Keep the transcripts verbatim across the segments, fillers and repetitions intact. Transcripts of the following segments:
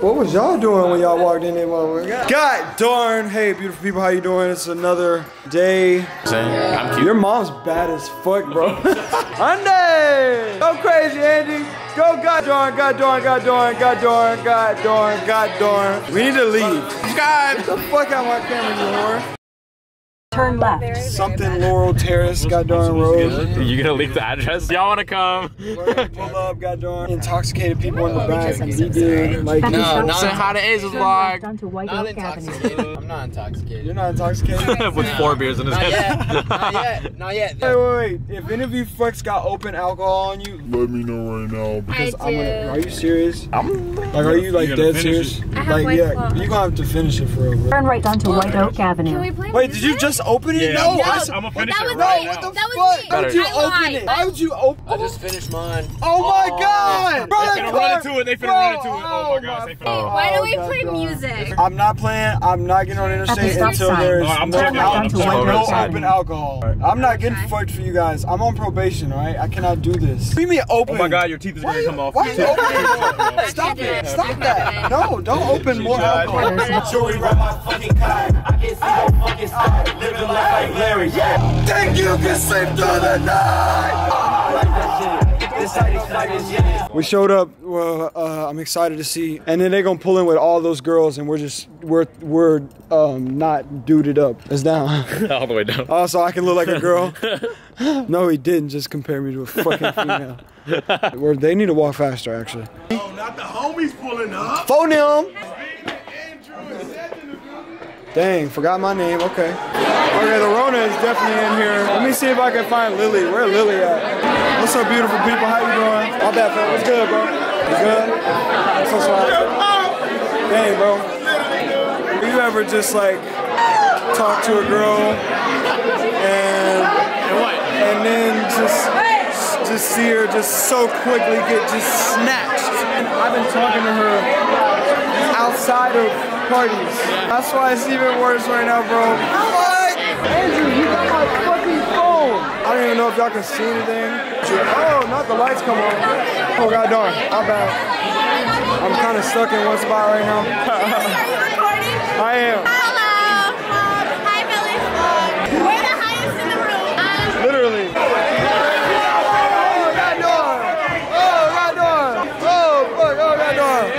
What was y'all doing when y'all walked in there, mama? God. God darn! Hey, beautiful people, how you doing? It's another day. I'm cute. Your mom's bad as fuck, bro. Andy! Go crazy, Andy! Go god darn, god darn, god darn, god darn, god darn, god darn. We need to leave. God! Get the fuck out of my camera, you whore. Turn left. Very, very Something bad. Laurel Terrace, goddamn road. You gonna leak the address? Y'all wanna come? Pull up, goddamn. Intoxicated people in the back. So like, no, no, not say how to Aza's vlog. Not intoxicated. I'm not intoxicated. You're not intoxicated. With four beers in his head. Not yet. Not yet. Wait, wait, wait. If any of you fucks got open alcohol on you, let me know right now. Because I I'm do. Gonna, are you serious? I'm like, are you like dead serious? I have like, yeah, claw. You're gonna have to finish it for over. Turn right onto White Oak Avenue. Can we play? Wait, did you just? Open it? Yeah, no, no, I, I'm gonna finish it right now. What the fuck? How would you open it? How would you open it? I just finished mine. Oh my oh, god! Bro, they finna run into it. They finna bro, run into it. Oh, oh my god. They finna run. Why do we god, play god. music? I'm not playing. I'm not getting on interstate the until there's no, I'm no, I'm I'm no open alcohol. Right. I'm not getting okay. fucked for you guys. I'm on probation, alright? I cannot do this. Leave me open. Oh my god, your teeth is gonna come off. Why are you opening it? Stop it. Stop that. No, don't open more alcohol. Like Larry, yeah. Think you can sleep through the night. We showed up. Well, uh, I'm excited to see, and then they're gonna pull in with all those girls, and we're just we're we're um, not duded up. It's down all the way down. Oh, so I can look like a girl. No, he didn't just compare me to a fucking female. Where they need to walk faster, actually. No, not the homies pulling up. Phone them. Dang, forgot my name, okay. Okay, the Rona is definitely in here. Let me see if I can find Lily. Where Lily at? What's up, beautiful people? How you doing? My bad, bro. What's good, bro? You good? I'm so sorry. Dang, bro. Have you ever just, like, talk to a girl and, and then just, just see her just so quickly get just snatched? I've been talking to her outside of parties. That's why it's even worse right now, bro. What? Andrew, you got my fucking phone. I don't even know if y'all can see anything. Oh, not the lights come on. Oh, god darn. I'm bad. I'm kind of stuck in one spot right now. Are you recording? I am. Hello. Hi, Billy's vlog. We're the highest in the room. Um, Literally. Oh, god darn. Oh, god darn. Oh, fuck. Oh, god darn.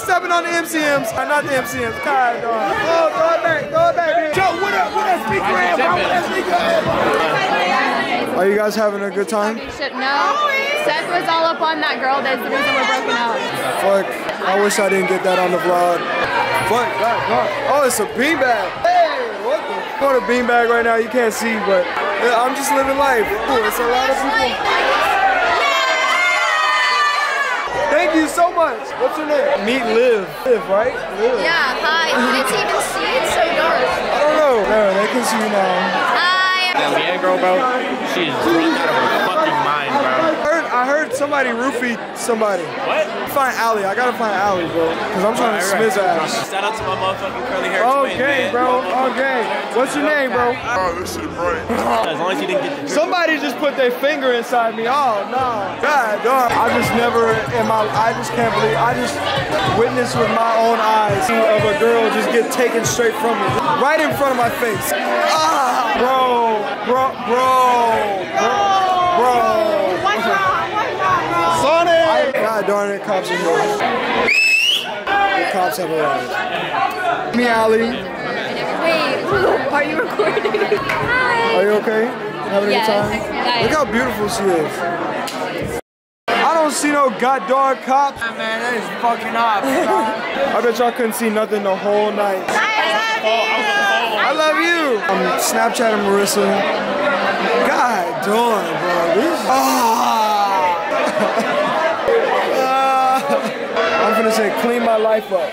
Stepping on the M C Ms, uh, not the M C Ms. God, dog. Oh, throw it back, throw it back. Joe, what up? What up? Speak grab. What up? Are you guys having a good time? No. Seth was all up on that girl. That's the reason we're broken up. Fuck. I wish I didn't get that on the vlog. Fuck. God, God. Oh, it's a beanbag. Hey, what the? I'm on a beanbag right now. You can't see, but I'm just living life. Ooh, it's a lot of people. Thank you so much. What's your name? Meet Liv. Liv, right? Liv. Yeah, hi. Can you even see? It's so dark. I don't know. No, they can see you now. Hi. That Leanne girl, bro, she is really out of her fucking mind, bro. I heard, I heard somebody roofied somebody. What? Find Allie. I gotta find Allie, bro. Because I'm trying right, to right. smizz ass. Shout out to my motherfucking curly hair. Okay, bro. Okay. What's your name, bro? Oh, this shit right. As long as you didn't get the drink. Somebody just put their finger inside me. Oh, no. God, darn. I just never in my, I just can't believe, I just witnessed with my own eyes of a girl just get taken straight from me. Right in front of my face. Ah, bro. Bro. Bro. Bro. Bro. What's wrong? What's wrong, bro? Sonic. God darn it, cops are going. The cops have arrived. Me, Allie. Wait, are you recording? Hi. Are you okay? Having yes, a good time? Yes. Look how beautiful she is. I don't see no goddamn cops. Man, that is fucking up. I bet y'all couldn't see nothing the whole night. I love you. I love you. I'm Snapchatting Marissa. God darn, bro. This ah. I'm gonna say clean my life up.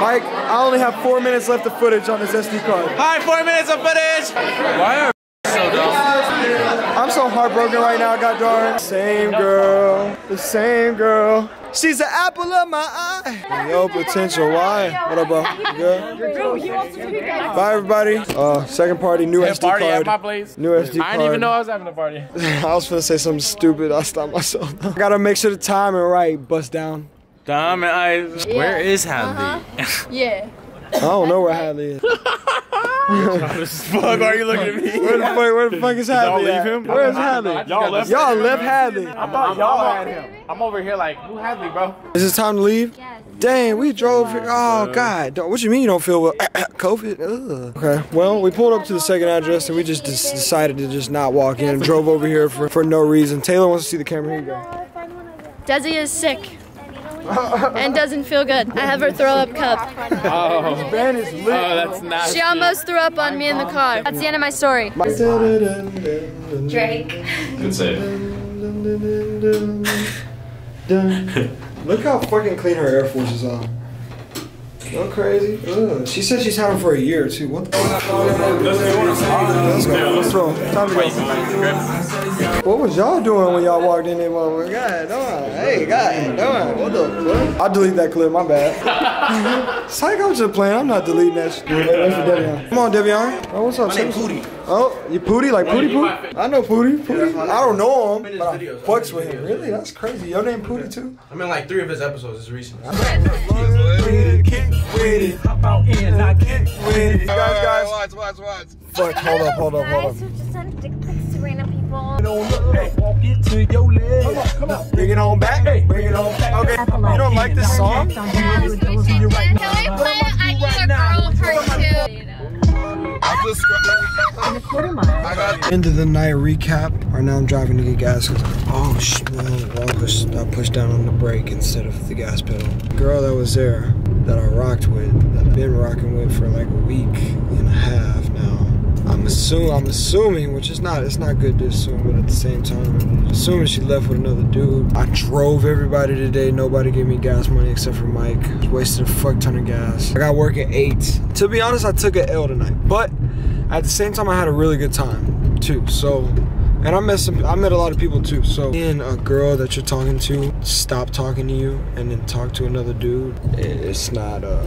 Mike, I only have four minutes left of footage on this S D card. Hi, four minutes of footage! Why are you so dumb? I'm so so heartbroken right now, god darn. Same girl, the same girl. She's the apple of my eye. Yo, potential, why? What up, bro? You good? Bye, everybody. Uh, second party, new S D card. At my place. New S D card. I didn't even know I was having a party. I was finna say something stupid. I stopped myself. I gotta make sure the time and right. Bust down. Time and eyes. Yeah. Where is Hadley? Uh-huh. Yeah. I don't know where Hadley is. Fuck, are you looking at me? Where the fuck, where the fuck is Hadley? Where's Hadley? Y'all left, left Hadley. I thought y'all had him. I'm over here like, who Hadley, bro? Is it time to leave? Yes. Dang, we drove here. Oh, God. What you mean you don't feel well? COVID? Ugh. Okay, well, we pulled up to the second address and we just decided to just not walk in and drove over here for, for no reason. Taylor wants to see the camera. Here you go. Desi is sick. And doesn't feel good. I have her throw up cup. Oh, oh that's nice. She almost threw up on me in the car. That's the end of my story. Drake. Good save. Look how fucking clean her Air Forces are. Go crazy. Ugh. She said she's had them for a year too. What the fuck? Let's go. Let's roll. Time to go. What was y'all doing when y'all walked in there? God damn. Hey, God damn. What the fuck? I'll delete that clip. My bad. Psycho just playing. I'm not deleting that shit. Come on, Devion. Oh, what's up, my name Pootie. Oh, you Pootie? Like Pootie Pootie? I know Pootie. Pootie. I don't know him, but I fucks with him. Really? That's crazy. Your name Pootie too? I'm in like three of his episodes. It's recent. With it. Hop out in, I get with it. Guys, guys. Watch, watch, watch. Fuck, hold up, hold up, hold up. Who just sent dick pics to random people? Walk it to your legs. Come on, come on. Bring it on back. Bring it on back. Okay, you don't like this song? Can we play I Need a Girl Part two? End of the night recap. Right now I'm driving to get gas. Oh shit! Well, I pushed, I pushed down on the brake instead of the gas pedal. The girl that was there, that I rocked with, that I've been rocking with for like a week and a half now. I'm assuming, I'm assuming, which is not, it's not good to assume, but at the same time, I'm assuming she left with another dude. I drove everybody today. Nobody gave me gas money except for Mike. I wasted a fuck ton of gas. I got work at eight. To be honest, I took an L tonight, but at the same time, I had a really good time too. So, and I met some, I met a lot of people too. So, being a girl that you're talking to, stop talking to you and then talk to another dude. It's not uh,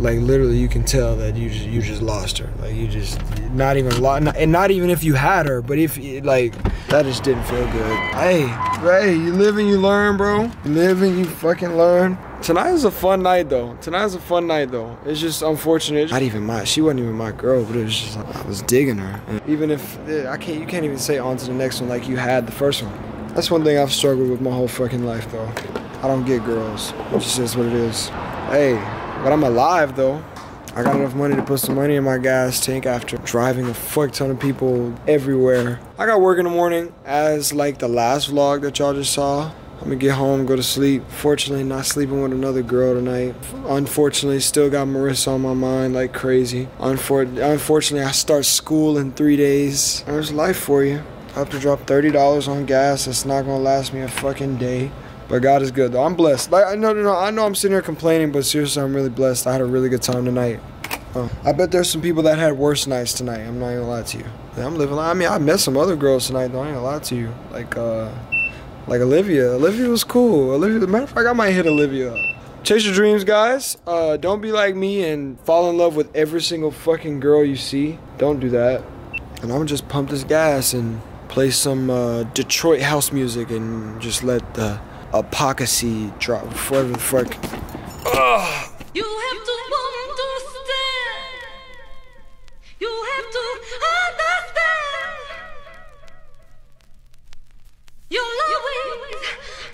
like literally, you can tell that you just you just lost her. Like you just not even lost, and not even if you had her, but if like that just didn't feel good. Hey, hey, you live and you learn, bro. You live and you fucking learn. Tonight is a fun night though. Tonight is a fun night though. It's just unfortunate. Not even my, she wasn't even my girl, but it was just, I was digging her. And even if, I can't, you can't even say on to the next one like you had the first one. That's one thing I've struggled with my whole fucking life though. I don't get girls. It just is what it is. Hey, but I'm alive though. I got enough money to put some money in my gas tank after driving a fuck ton of people everywhere. I got work in the morning as like the last vlog that y'all just saw. I'm gonna get home, go to sleep. Fortunately, not sleeping with another girl tonight. Unfortunately, still got Marissa on my mind like crazy. Unfor unfortunately, I start school in three days. There's life for you. I have to drop thirty dollars on gas. It's not gonna last me a fucking day. But God is good though. I'm blessed. Like I know, no, no, I know I'm sitting here complaining, but seriously, I'm really blessed. I had a really good time tonight. Uh, I bet there's some people that had worse nights tonight. I'm not gonna lie to you. I'm living. I mean, I met some other girls tonight though. I ain't gonna lie to you. Like, uh. Like Olivia. Olivia was cool. Olivia, matter of fact, I might hit Olivia up. Chase your dreams, guys. Uh, don't be like me and fall in love with every single fucking girl you see. Don't do that. And I'm gonna just pump this gas and play some uh, Detroit house music and just let the apocalypse drop. Whatever the fuck. Ugh. You have to understand. You have to understand. You'll always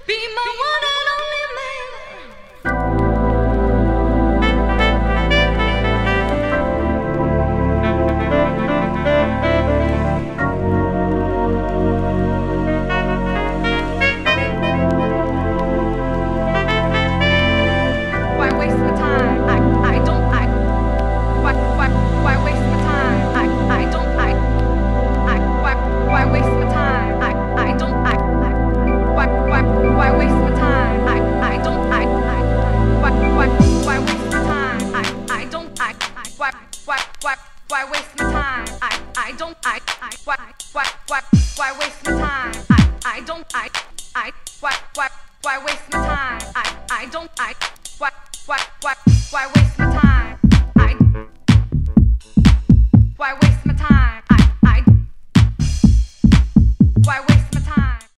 be my one and only man. Why waste my time? I I don't I why why why waste my time? I I don't I I why why waste my time? I I don't I Why, why, why waste my time? I, I don't, I, I, why, why, why waste my time? I, I don't, I, I, why, why, why, why waste my time? I, I don't, I, I, why, why, why, why waste my time?